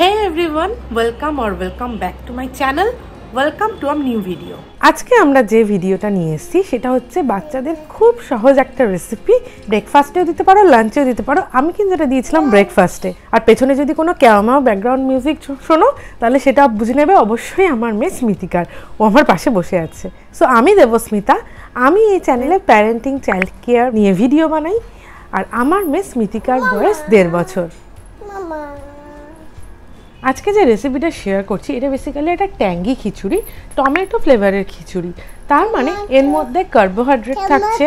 Hey everyone, welcome or welcome back to my channel. Welcome to our new video. আজকে আমরা যে ভিডিওটা নিয়ে এসেছি সেটা হচ্ছে বাচ্চাদের খুব সহজ একটা রেসিপি। ব্রেকফাস্টেও দিতে পারো, লাঞ্চেও দিতে পারো। আমি কিন্তু এটা দিয়েছিলাম ব্রেকফাস্টে। আর পেছনে যদি কোনো ক্যামা ব্যাকগ্রাউন্ড মিউজিক শোনো তাহলে সেটা বুঝে নেবে অবশ্যই আমার মেয়ে স্মিতিকার, ও আমার পাশে বসে আছে। সো আমি দেবস্মিতা, আমি এই চ্যানেলে প্যারেন্টিং চাইল্ড কেয়ার নিয়ে ভিডিও বানাই। আর আমার মেয়ে স্মিতিকার বয়স 1.5 বছর। আজকে যে রেসিপিটা শেয়ার করছি এটা বেসিক্যালি একটা ট্যাঙ্গি খিচুড়ি, টমেটো ফ্লেভারের খিচুড়ি। তার মানে এর মধ্যে কার্বোহাইড্রেট থাকছে,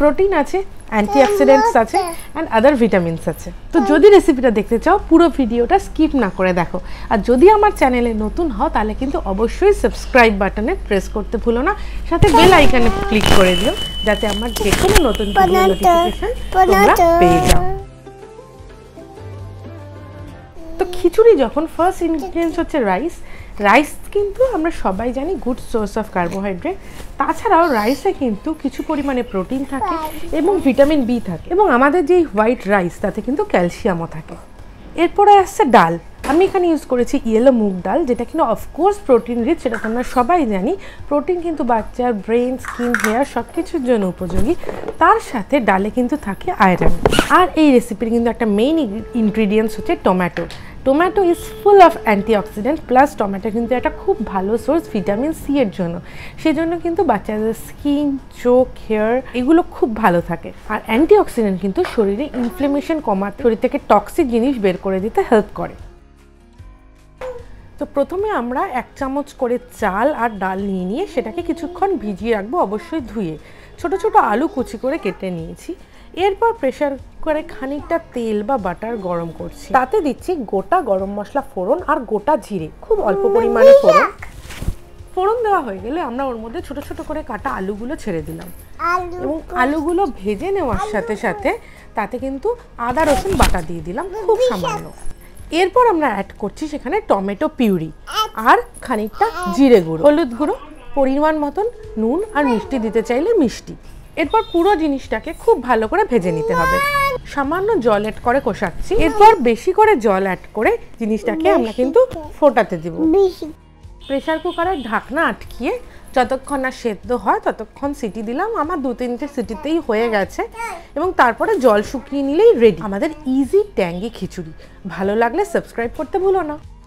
প্রোটিন আছে, অ্যান্টিঅক্সিডেন্টস আছে অ্যান্ড আদার ভিটামিনস আছে। তো যদি রেসিপিটা দেখতে চাও পুরো ভিডিওটা স্কিপ না করে দেখো। আর যদি আমার চ্যানেলে নতুন হও তাহলে কিন্তু অবশ্যই সাবস্ক্রাইব বাটনে প্রেস করতে ভুলো না, সাথে বেল আইকনে ক্লিক করে দিও যাতে আমার যে কোনো নতুন ভিডিও নোটিফিকেশন তোমরা পেয়ে যাও। তো খিচুড়ি যখন ফার্স্ট ইনগ্রিডিয়েন্টস হচ্ছে রাইস। রাইস কিন্তু আমরা সবাই জানি গুড সোর্স অফ কার্বোহাইড্রেট। তাছাড়াও রাইসে কিন্তু কিছু পরিমাণে প্রোটিন থাকে এবং ভিটামিন বি থাকে, এবং আমাদের যেই হোয়াইট রাইস তাতে কিন্তু ক্যালসিয়ামও থাকে। এরপরে আসছে ডাল। আমি এখানে ইউজ করেছি ইয়েলো মুগ ডাল, যেটা কিন্তু অফকোর্স প্রোটিন রিচ, সেটা তো আমরা সবাই জানি। প্রোটিন কিন্তু বাচ্চার ব্রেন, স্কিন, হেয়ার সব কিছুর জন্য উপযোগী। তার সাথে ডালে কিন্তু থাকে আয়রন। আর এই রেসিপির কিন্তু একটা মেইন ইনগ্রিডিয়েন্টস হচ্ছে tomato. Tomato is full of antioxidant, plus tomato কিন্তু একটা খুব ভালো সোর্স ভিটামিন সি এর জন্য। সেজন্য কিন্তু বাচ্চাদের স্কিন, চোখ, হেয়ার এগুলো খুব ভালো থাকে। আর অ্যান্টিঅক্সিডেন্ট কিন্তু শরীরে ইনফ্লেমেশন কমাতে, শরীর থেকে টক্সিক জিনিস বের করে দিতে হেল্প করে। তো প্রথমে আমরা 1 চামচ করে চাল আর ডাল নিয়ে সেটাকে কিছুক্ষণ ভিজিয়ে রাখবো, অবশ্যই ধুয়ে। ছোট ছোট আলু কুচি করে কেটে নিয়েছি। এরপর প্রেশার কুকারে খানিকটা তেল বা বাটার গরম করছি, তাতে দিচ্ছি গোটা গরম মশলা ফোড়ন আর গোটা জিরে, খুব অল্প পরিমাণে ফোড়ন। ফোড়ন দেওয়া হয়ে গেলে আমরা ওর মধ্যে ছোট ছোট করে কাটা আলুগুলো ছেড়ে দিলাম, এবং আলুগুলো ভেজে নেওয়ার সাথে সাথে তাতে কিন্তু আদা রসুন বাটা দিয়ে দিলাম খুব সামান্য। এরপর আমরা অ্যাড করছি সেখানে টমেটো পিউরি আর খানিকটা জিরে গুঁড়ো, হলুদ গুঁড়ো, পরিমাণ মতন নুন, আর মিষ্টি দিতে চাইলে মিষ্টি। এরপর পুরো জিনিসটাকে খুব ভালো করে ভেজে নিতে হবে। সামান্য জল অ্যাড করে কষাচ্ছি। এরপর বেশি করে জল অ্যাড করে জিনিসটাকে আমরা কিন্তু ফোটাতে দেব। প্রেশার কুকারের ঢাকনা আটকিয়ে যতক্ষণ না সেদ্ধ হয় ততক্ষণ সিটি দিলাম। আমার 2-3টে সিটিতেই হয়ে গেছে, এবং তারপরে জল শুকিয়ে নিলেই রেডি আমাদের ইজি ট্যাঙ্গি খিচুড়ি। ভালো লাগলে সাবস্ক্রাইব করতে ভুলো না।